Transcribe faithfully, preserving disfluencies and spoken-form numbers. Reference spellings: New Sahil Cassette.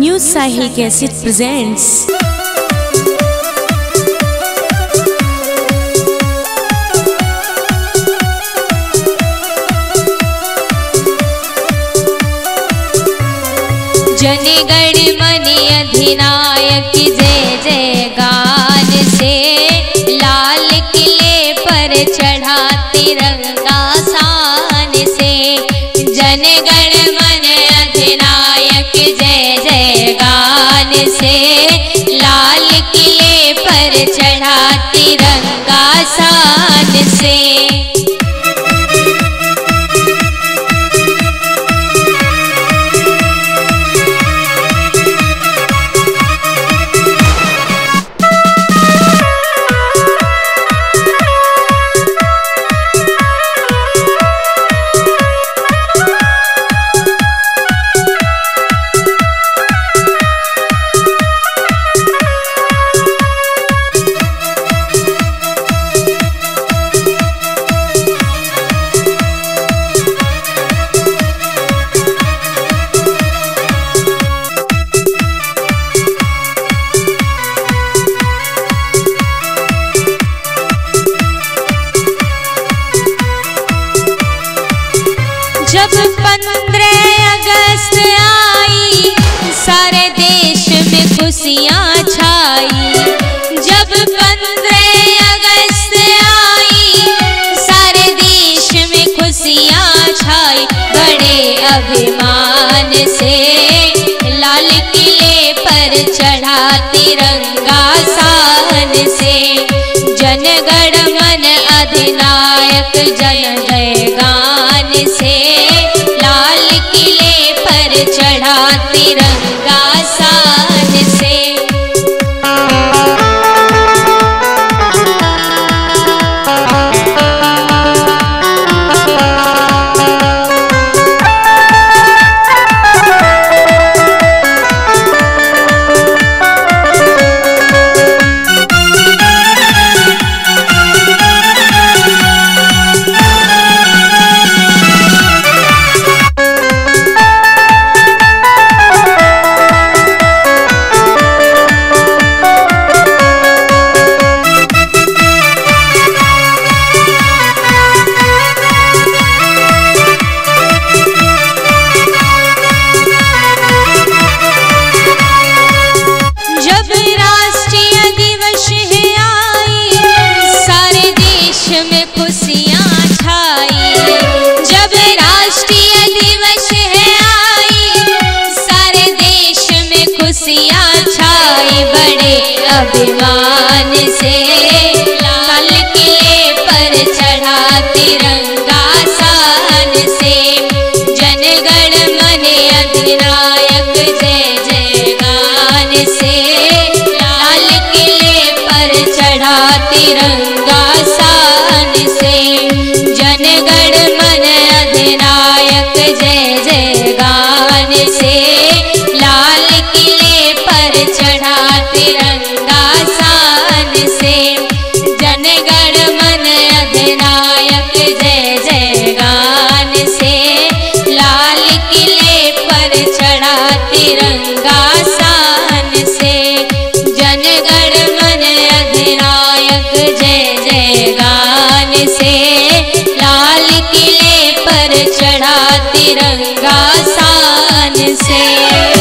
New Sahil cassette presents. जनगण मन अधिनायक जय जयगान से लाल किले पर चढ़ा तिरंगा शान से। जनगण मन अधिनायक जय जयगान से लाल किले पर चढ़ा तिरंगा शान से। जब पंद्रह अगस्त आई सारे देश में खुशियाँ छाई। जब पंद्रह अगस्त आई सारे देश में खुशियाँ छाई। बड़े अभिमान से लाल किले पर चढ़ा तिरंगा शान से। जनगण मन अधिनायक जय जयगान से लाल किले पर चढ़ा तिरंगा शान से। बड़े अभिमान से लाल किले पर चढ़ा तिरंगा शान से। जनगण मन अधिनायक जय जयगान से लाल किले पर चढ़ा तिरंगा शान से। जनगण मन अधिनायक जय जयगान से लाल किले पर चढ़ा तिरंगा शान से। जनगण मन अधिनायक जय जयगान से लाल किले पर चढ़ा तिरंगा शान से। जनगण मन अधिनायक जय जयगान से लाल किले पर चढ़ा तिरंगा शान से।